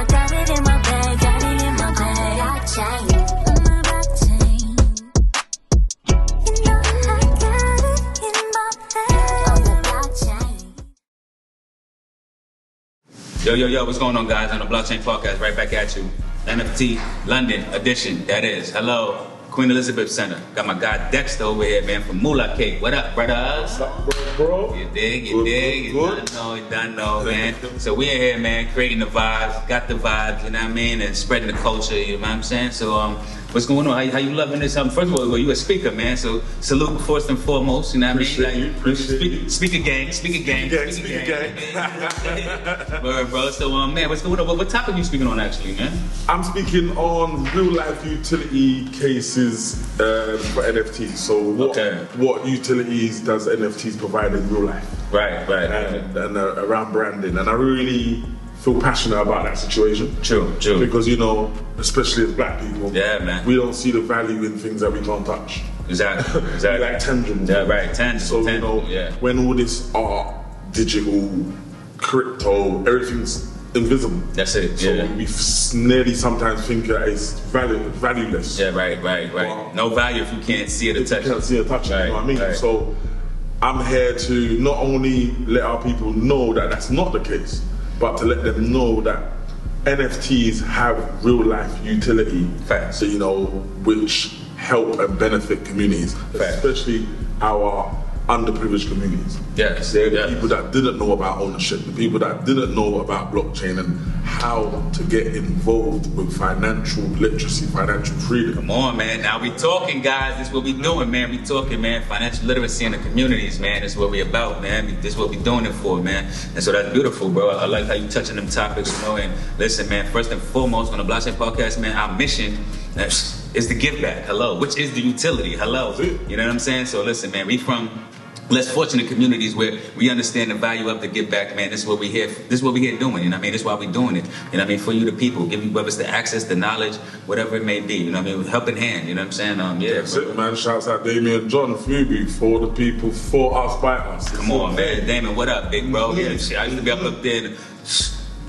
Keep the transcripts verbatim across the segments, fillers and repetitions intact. I got it in my bag, got it in my bag. Blockchain, my blockchain. You know I got it in my bag. On the blockchain. Yo, yo, yo, what's going on, guys? On the Blockchain Podcast, right back at you. N F T London edition, that is. Hello, Queen Elizabeth Center. Got my guy Dexter over here, man, from Moolah Cake. What up, brothers? What's up, bro, bro? You dig, you good, dig, good, you done know, you done know, man. So we in here, man, creating the vibes, got the vibes, you know what I mean, and spreading the culture, you know what I'm saying? So um, what's going on? How, how you loving this? Um, first of all, well, you a speaker, man, so salute first and foremost, you know what I mean? Like, you, appreciate you. Speak, speaker gang, speaker gang, speaker gang. Speaker gang. gang. Bro, bro, so um, man, what's going on? What, what topic are you speaking on, actually, man? I'm speaking on real life utility cases. Uh, for N F Ts, so what, okay. what utilities does N F Ts provide in real life? Right, right, and, right. and uh, around branding, and I really feel passionate about that situation. True, true. Because you know, especially as black people, yeah, man, we don't see the value in things that we can't touch. Exactly, exactly. Like tangible. Yeah, right, tangible. So tangible, you know, yeah. when all this art, digital, crypto, everything's invisible. That's it. So yeah. we nearly sometimes think that it's value, valueless. Yeah, right, right, right. But no value if you can't see it or touch it. You can't see it or touch it, right, you know what I mean? Right. So I'm here to not only let our people know that that's not the case, but to let them know that N F Ts have real life utility. Fair. So, you know, which help and benefit communities, Fair. especially our underprivileged communities. Yes, they're the yes. people that didn't know about ownership, the people that didn't know about blockchain and how to get involved with financial literacy, financial freedom. Come on, man. Now we talking, guys. This is what we doing, man. We talking, man. Financial literacy in the communities, man. This is what we about, man. This is what we doing it for, man. And so that's beautiful, bro. I like how you touching them topics, you know. And listen, man, first and foremost on the Blockchain Podcast, man, our mission is to give back. Hello. Which is the utility. Hello. You know what I'm saying? So listen, man, we from less fortunate communities where we understand the value of the give back, man. This is what we here, this is what we here doing, you know what I mean? This is why we're doing it, you know what I mean? For you, the people, give you, whether it's the access, the knowledge, whatever it may be, you know what I mean? Helping hand, you know what I'm saying? Um, yeah. That's it, man. Shouts out Damien John, Fubu, for the people, for us, by us. Come on, man. Damien, what up, big bro? Yeah, shit, I used to be up up there.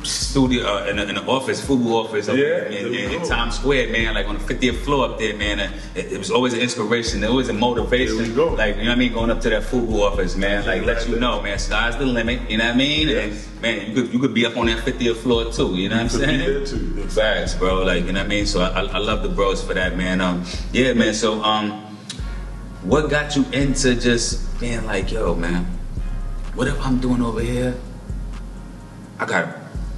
Studio uh, in an office, Fubu office, up yeah, in, in, in Times Square, man. Like on the fiftieth floor up there, man. Uh, it, it was always an inspiration. There was a motivation. There we go. Like you know what I mean, going up to that Fubu office, man. Like let you know, man. Sky's the limit. You know what I mean? Yes. And, man, you could you could be up on that fiftieth floor too. You know what I'm saying? Be there too. Facts, bro. Like you know what I mean. So I, I love the bros for that, man. Um, yeah, man. So um, what got you into just being like, yo, man? What if I'm doing over here? I got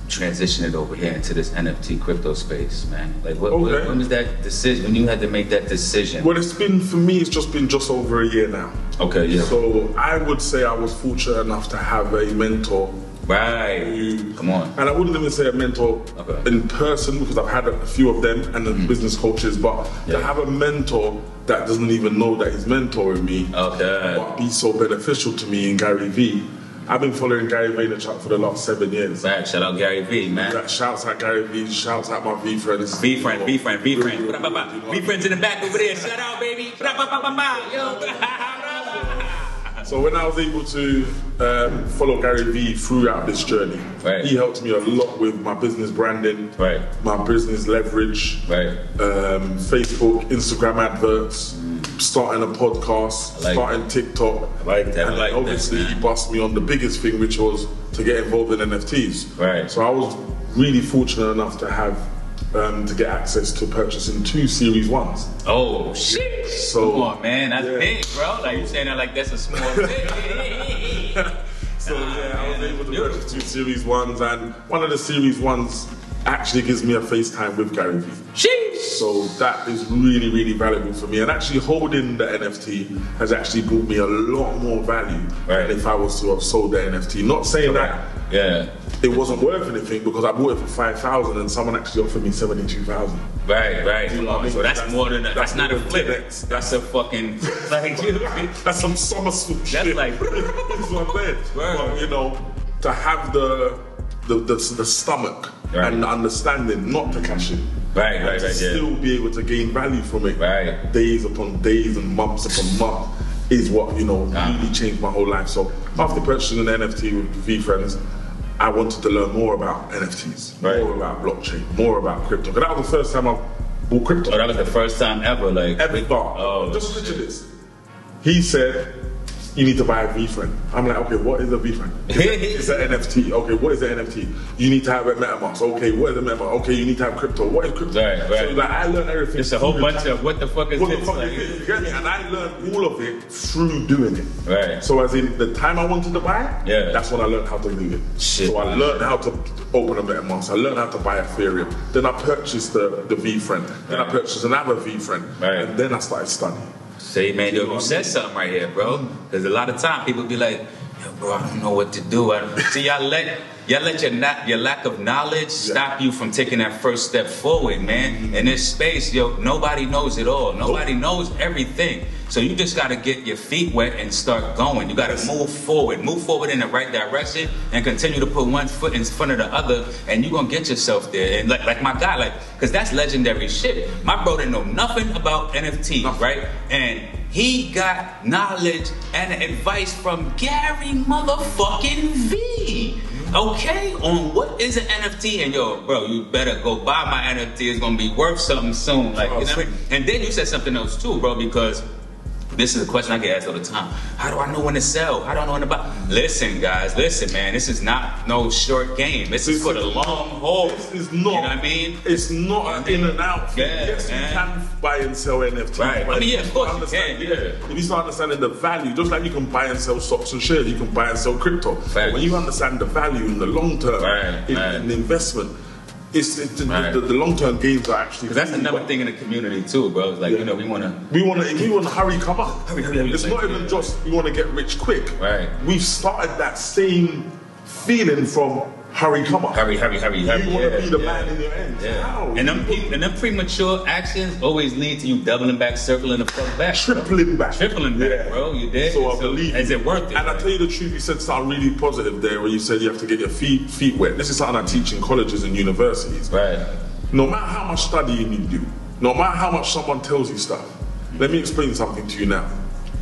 transition it over here into this N F T crypto space, man. Like, what, okay. what, when was that decision? When you had to make that decision? Well, it's been for me. It's just been just over a year now. Okay, yeah. So I would say I was fortunate enough to have a mentor. Right. Who, Come on. And I wouldn't even say a mentor okay. in person because I've had a few of them and the mm. business coaches, but yeah. to have a mentor that doesn't even know that he's mentoring me, okay, but be so beneficial to me in Gary V. I've been following Gary Vaynerchuk for the last seven years. Right, shout out Gary V, man. Shouts out Gary V, shouts out my VeeFriends. VeeFriends, VeeFriends, VeeFriends. VeeFriends in the back over there, shout out, baby. So when I was able to um, follow Gary V throughout this journey, right. he helped me a lot with my business branding, right. my business leverage, right. um, Facebook, Instagram adverts, starting a podcast, like starting that. TikTok, like that. and like obviously that, he bust me on the biggest thing, which was to get involved in N F Ts. Right. So I was really fortunate enough to have Um, to get access to purchasing two series ones. Oh shit! So, come on, man, that's yeah. big, bro. Like you saying that like that's a small thing. So nah, yeah, man, I was able to beautiful. purchase two series ones, and one of the series ones actually gives me a FaceTime with Gary Vee. Sheesh. So that is really, really valuable for me. And actually holding the N F T has actually brought me a lot more value right. than if I was to have sold the N F T. Not saying that yeah. it wasn't worth anything because I bought it for five thousand and someone actually offered me seventy-two thousand. Right, right. You know I mean? So that's, that's more than a, that's, that's not a flip. That's, that's a fucking, like, that's some somersault that's shit. That's like, that's what I'm saying. But, you know, to have the, the, the, the stomach right. and the understanding not to cash in. Right, and right, to right. still yeah. be able to gain value from it. Right. Days upon days and months upon months is what you know really ah. changed my whole life. So after purchasing an N F T with VeeFriends, I wanted to learn more about N F Ts, right. more about blockchain, more about crypto. Because that was the first time I bought crypto. Oh, that was the first time ever, like ever. Oh, just picture this. He said, "You need to buy a VeeFriend." I'm like, "Okay, what is a VeeFriend?" It's an N F T. Okay, what is an N F T? You need to have a Metamask. Okay, what is a Metamask? Okay, you need to have crypto. What is crypto? Right, right. So like, I learned everything. It's a whole bunch of what the fuck is this? Like, you get me? And I learned all of it through doing it. Right. So as in the time I wanted to buy, yeah, that's when I learned how to do it. Shit. So I learned how to open a Metamask. I learned how to buy Ethereum. Then I purchased the the VeeFriend. Then right. I purchased another VeeFriend. Right. And then I started studying. Say, man, yo, you said something right here, bro. Because a lot of time people be like, yo, bro, I don't know what to do. I don't... See, y'all let y'all let your not, your lack of knowledge stop you from taking that first step forward, man. In this space, yo, nobody knows it all. Nobody knows everything. So you just gotta get your feet wet and start going. You gotta move forward, move forward in the right direction, and continue to put one foot in front of the other, and you're gonna get yourself there. And like, like my guy, like, cause that's legendary shit. My bro didn't know nothing about N F Ts, right? And he got knowledge and advice from Gary motherfucking V. Okay, on what is an N F T, and yo, bro, you better go buy my N F T. It's gonna be worth something soon. Like, you know? And then you said something else too, bro, because this is a question I get asked all the time. How do I know when to sell? How do I know when to buy? Listen, guys, listen, man. This is not no short game. This, this is for the long haul. This is not. You know what I mean? It's not an in and out thing. Yeah, yes, man. You can buy and sell N F Ts. Right. I mean, yeah, of course you can. Yeah. Yeah. You need to understand the value. Just like you can buy and sell stocks and shares, you can buy and sell crypto. Right. When you understand the value in the long term, right, in, right. in investment, It's, it's right. the, the long-term gains are actually. Because that's another well. thing in the community too, bro. It's like yeah. you know, we wanna we wanna we wanna hurry, come up. Hurry, hurry, hurry, it's like, not even yeah. just we wanna get rich quick. Right. We've started that same feeling from hurry, come up. Hurry, hurry, hurry, hurry. You wanna yeah, be the yeah. man in your end. Yeah. How? And them and them premature actions always lead to you doubling back, circling the fuck back, tripling bro. back, tripling back, yeah. bro. You did. So I so believe. Is it worth it? And right? I tell you the truth, you said something really positive there, where you said you have to get your feet feet wet. This is something I teach in colleges and universities. Right. No matter how much studying you do, no matter how much someone tells you stuff, let me explain something to you now.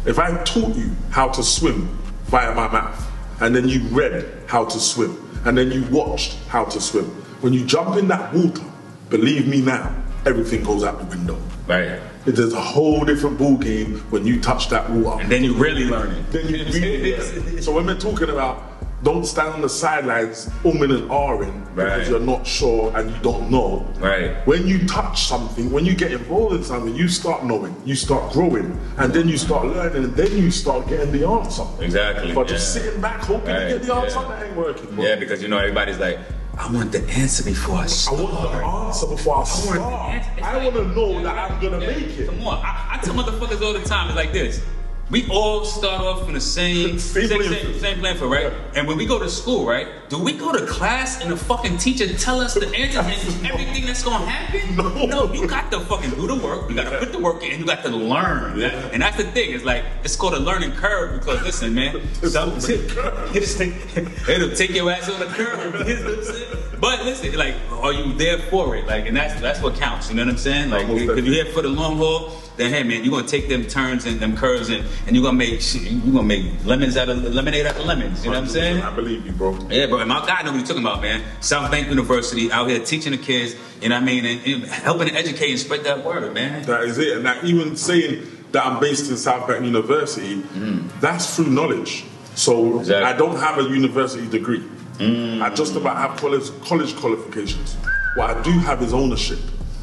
If I taught you how to swim via my mouth, and then you read how to swim, and then you watched how to swim. When you jump in that water, believe me now, everything goes out the window. Right. It is a whole different ball game when you touch that water. And then you really learn it. Then you really learn it. So when we're talking about don't stand on the sidelines umming and ahhing right. because you're not sure and you don't know. Right. When you touch something, when you get involved in something, you start knowing, you start growing, and then you start learning, and then you start getting the answer. Exactly. But yeah. just sitting back hoping right. to get the answer, yeah. that ain't working. Bro. Yeah, because you know everybody's like, I want the answer before I start. I want the answer before I start. I want to like, know yeah, that I'm gonna yeah. make it. Come on, I, I tell motherfuckers all the time, it's like this. We all start off from the same same, same, same, same plan for, right? Yeah. And when we go to school, right? Do we go to class and the fucking teacher tell us the answer and everything that's gonna happen? No. No, you got to fucking do the work, you gotta put the work in, and you got to learn. Yeah. That, and that's the thing, it's like, it's called a learning curve because listen, man, some, it'll take your ass on the curve. But listen, like, are you there for it? Like, and that's that's what counts, you know what I'm saying? Like, if you're here for the long haul, then hey man, you're gonna take them turns and them curves and, and you're gonna make shit, you're gonna make lemons out of lemonade out of lemons, you know what I'm saying? I believe you, bro. Yeah, bro, and my guy know what you're talking about, man. South Bank University out here teaching the kids, you know what I mean, and, and helping to educate and spread that word, man. That is it, and that even saying that I'm based in South Bank University, mm. that's through knowledge. So exactly. I don't have a university degree. Mm. I just about have college, college qualifications. What I do have is ownership.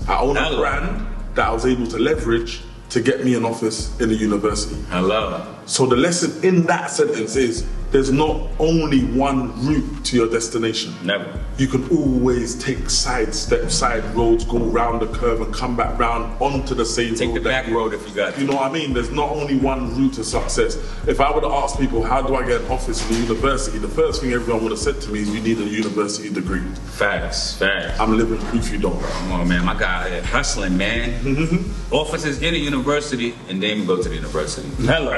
I own Hello. a brand that I was able to leverage to get me an office in a university. I love it. So the lesson in that sentence is there's not only one route to your destination. Never. You can always take side steps, side roads, go round the curve and come back round onto the same road. Take the back road if you got it. You know what I mean? There's not only one route to success. If I were to ask people, how do I get an office in a university? The first thing everyone would have said to me is you need a university degree. Facts, facts. I'm living proof you don't. Come on, man, my guy out here hustling, man. Mm-hmm. Offices in a university and then we go to the university. Hello.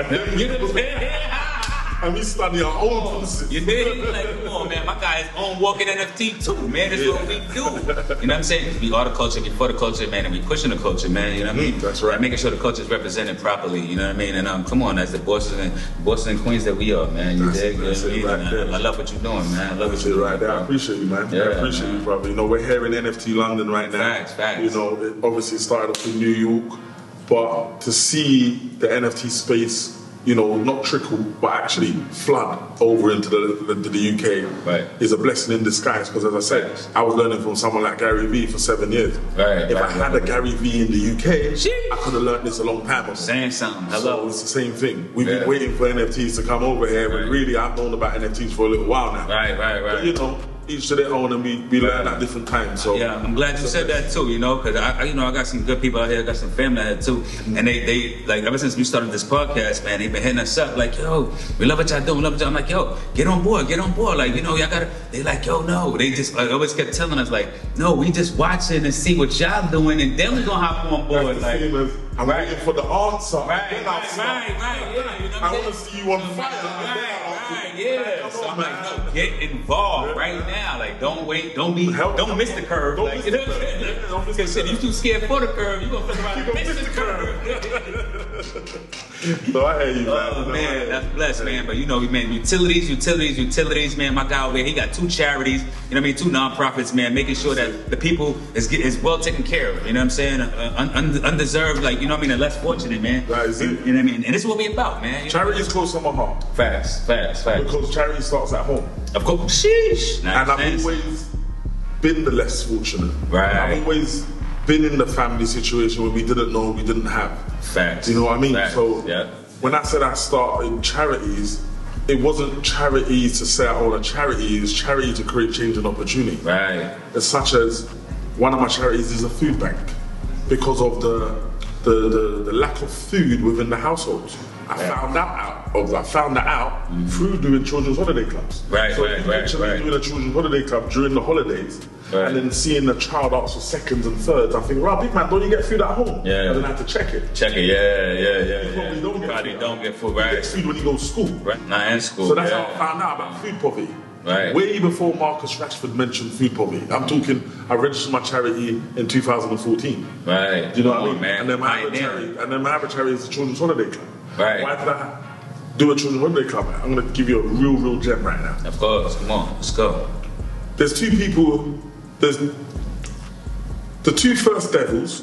And we started our own oh, business. You did? Like, come on, man. My guy is on walking N F T too, man. That's yeah. what we do. You know what I'm saying? We are the culture before the culture, man. And we pushing the culture, man. You know what I mean? That's right. And making sure the culture is represented properly. You know what I mean? And um, come on, that's the bosses and bosses and queens that we are, man. You dig? You know what I mean? Right I, I love what you're doing, man. I love that's what you're right doing. There. I appreciate you, man. Yeah, I appreciate man. you, brother. You know, we're here in N F T London right now. Facts, facts. You know, it obviously started off in New York, but to see the N F T space, you know, not trickle, but actually flood over into the, into the U K right. is a blessing in disguise. Because as I said, I was learning from someone like Gary Vee for seven years. Right, if right, I had right. a Gary Vee in the U K, Jeez. I could have learned this a long time ago. Saying something, hello. So it's the same thing. We've yeah. been waiting for N F Ts to come over here, right. but really I've known about N F Ts for a little while now. Right, right, right. But, you know, each to their own, and we, we learn at different times. So yeah, I'm glad you said that too. You know, because I, you know, I got some good people out here. I got some family out here too, and they, they like ever since we started this podcast, man, they've been hitting us up like, yo, we love what y'all do, we love what y'all. I'm like, yo, get on board, get on board. Like, you know, y'all gotta. They like, yo, no. They just like, always kept telling us like, no, we just watching and see what y'all doing, and then we gonna hop on board. Like, I'm right. waiting for the answer. Right, right, right, right, yeah. You know I want to see you on fire. Right, right, right, yeah. So I'm like, no, get involved right now. Like, don't wait, don't be, Help don't miss the curve. Don't like, miss the curve. Because shit, you too scared for the curve. You gonna fuck around and miss the curve. So I hear you, man. Oh man, that's blessed, man. But you know, man, utilities, utilities, utilities, man. My guy over there, he got two charities. You know what I mean? Two non-profits, man. Making sure that the people is get, is well taken care of. You know what I'm saying? Uh, un, un, undeserved, like you. You know what I mean? The less fortunate, man. That is it. You know what I mean? And this is what we about, man. You charity is close to my heart. Fast, fast, fast. Because charity starts at home. Of course. Sheesh. Nice. And I've nice. always been the less fortunate. Right. And I've always been in the family situation where we didn't know we didn't have. Facts. You know what I mean? Facts. So yeah. when I said I started charities, it wasn't charity to say I own a charity. It's charity to create change and opportunity. Right. As such as one of my charities is a food bank because of the The, the, the lack of food within the households. I yeah. found that out. Of, I found that out mm-hmm. through doing children's holiday clubs. Right, so right, right. So right. doing a children's holiday club during the holidays, right. and then seeing the child ask for seconds and thirds, I think, right, big man, don't you get food at home? Yeah. And then I have to check it. Check it, yeah, yeah, yeah. You yeah. probably don't you get probably food. Don't get food, right? You get food when you go to school. Right. Not in school. So that's yeah. how I found out about food poverty. Right. Way before Marcus Rashford mentioned food poverty. I'm talking, I registered my charity in two thousand fourteen. Right. Do you know Come what I mean? Man. And then my other charity, and then my other charity is the Children's Holiday Club. Right. Why did I do a Children's Holiday Club? I'm going to give you a real, real gem right now. Of course. Come on. Let's go. There's two people. There's the two first devils,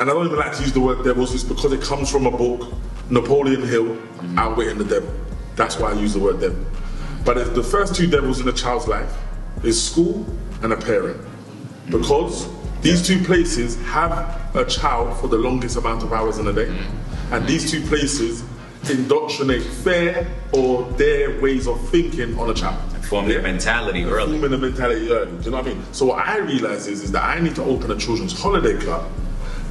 and I don't even like to use the word devils. It's because it comes from a book, Napoleon Hill, mm-hmm. Outwitting the Devil. That's why I use the word devil. But the first two devils in a child's life is school and a parent. Because these two places have a child for the longest amount of hours in a day. And these two places indoctrinate fair or their ways of thinking on a child. Form their mentality early. Forming the mentality early, do you know what I mean? So what I realize is, is that I need to open a children's holiday club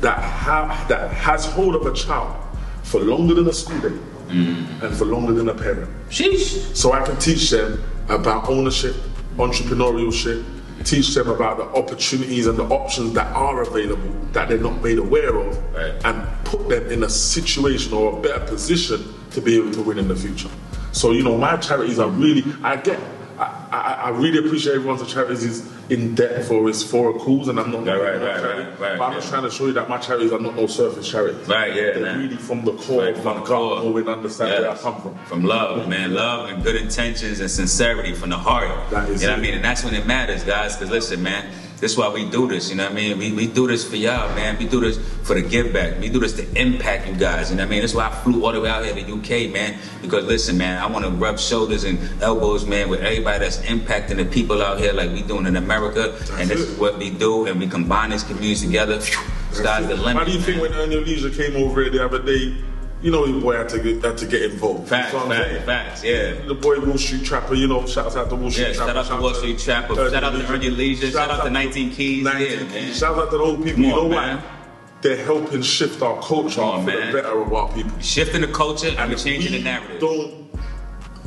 that, ha that has hold of a child for longer than a school day. Mm. And for longer than a parent. Sheesh. So I can teach them about ownership, entrepreneurship, teach them about the opportunities and the options that are available that they're not made aware of, right. and put them in a situation or a better position to be able to win in the future. So, you know, my charities are really, I get, I, I, I really appreciate everyone's charities is in depth or it's for a cause, and I'm not right, right, right, charity, right, right, but I'm yeah. just trying to show you that my charities are not no surface charities. Right, yeah, they're man. really from the core right, of my gut, always understand yeah. where I come from. From love, man, love and good intentions and sincerity from the heart. That is you know it. what I mean? And that's when it matters, guys, because listen, man, this is why we do this, you know what I mean? We, we do this for y'all, man. We do this for the give back. We do this to impact you guys, you know what I mean? That's why I flew all the way out here to the U K, man, because listen, man, I want to rub shoulders and elbows, man, with everybody that's impacting the people out here like we doing in America. That's and this it. is what we do, and we combine these communities together. Sky's the limit. How do you think man. when Earn Your Leisure came over here the other day, you know the boy had to get, had to get involved. Facts, you know facts, facts, yeah. The boy Wall Street Trapper, you know, shouts out to Wall Street yeah, Trapper. Shout out to Wall Street Trapper, shout, shout out to Earn Your Leisure, shout out to nineteen keys. Yeah, shout out to the old people, on, you know man. why? They're helping shift our culture on, for man. the better of our people. Shifting the culture and, and changing the narrative. Don't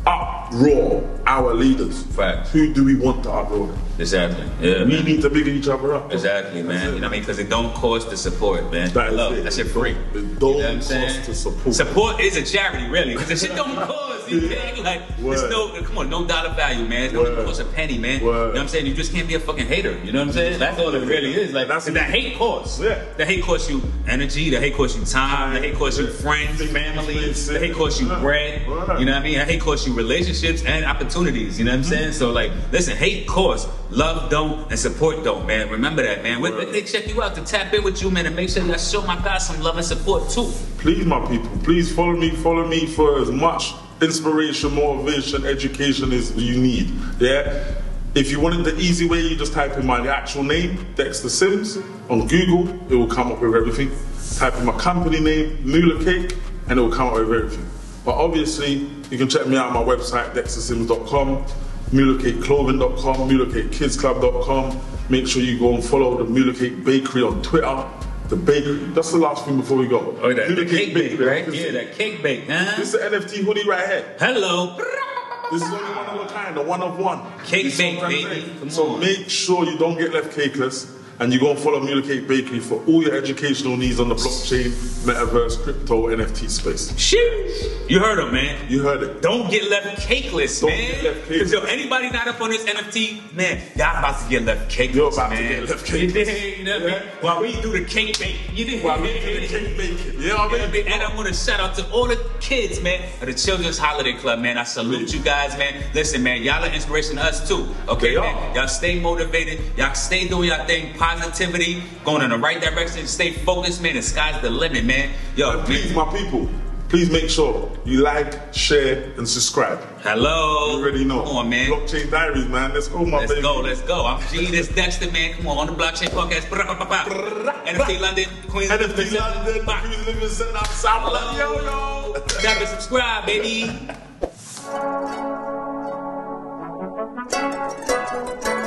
uproar our leaders. Facts. Who do we want to uproar? Exactly. Yeah, we man. need to big each other up. Exactly, man. It, you know what I mean? Because it don't cost to support, man. That I love it. That shit free. It don't you know cost to support. Support is a charity, really. Because the shit don't cost. me, man. Like, it's no, come on, no dollar value, man. It's no cost a penny, man. Word. You know what I'm saying? You just can't be a fucking hater. You know what I'm saying? That's all it really is. Like, that's that hate costs. Yeah. The hate costs you energy. The hate costs you time. The hate costs you friends, family. The hate costs you bread. You know what I mean? The hate costs you relationships and opportunities. You know what I'm saying? So, like, listen, hate costs. Love don't and support don't, man. Remember that, man. Word. They check you out to tap in with you, man, and make sure that I show my guys some love and support too. Please, my people, please follow me. Follow me for as much inspiration, motivation, education as you need. Yeah. If you wanted the easy way, you just type in my actual name, Dexter Simms, on Google. It will come up with everything. Type in my company name, Moolah Cake, and it will come up with everything. But obviously, you can check me out on my website, dexter simms dot com. mullakakeclothing dot com, mullakakekidsclub dot com. Make sure you go and follow the Moolah Cake Bakery on Twitter. The bakery, that's the last thing before we go. Oh, that, the cake bake, right? This, yeah, that cake bake, huh? This is an N F T hoodie right here. Hello. This is only one of a kind, a one of one. Cake this bake, baby. Come so on. Make sure you don't get left cakeless, and you go and follow Moolah Cake Bakery for all your educational needs on the blockchain, metaverse, crypto, N F T space. Shit. You heard him, man. You heard it. Don't get left cakeless, don't man. Don't get left cakeless. Yo, anybody not up on this N F T, man, y'all about to get left cakeless, You're about man. to get left cakeless. You know what I mean? Yeah. While we do the cake baking. You know While we do the cake baking. You know what I mean? And I want to shout out to all the kids, man, of the Children's Holiday Club, man. I salute you guys, man. Listen, man, y'all are inspiration to us, too. Okay, they man? Y'all stay motivated. Y'all stay doing y'all thing. Positivity. Going in the right direction. Stay focused, man. The sky's the limit, man. Yo, man, please, my people. Please make sure you like, share, and subscribe. Hello. You already know. Come on, man. Blockchain Diaries, man. Let's go, my let's baby. Let's go, let's go. I'm G, this Dexter, man. Come on, on the Blockchain Podcast. N F T London, Queen Elizabeth Center. N F T London, Queen Elizabeth Center. I'm South London. Yo, yo. Tap and subscribe, baby.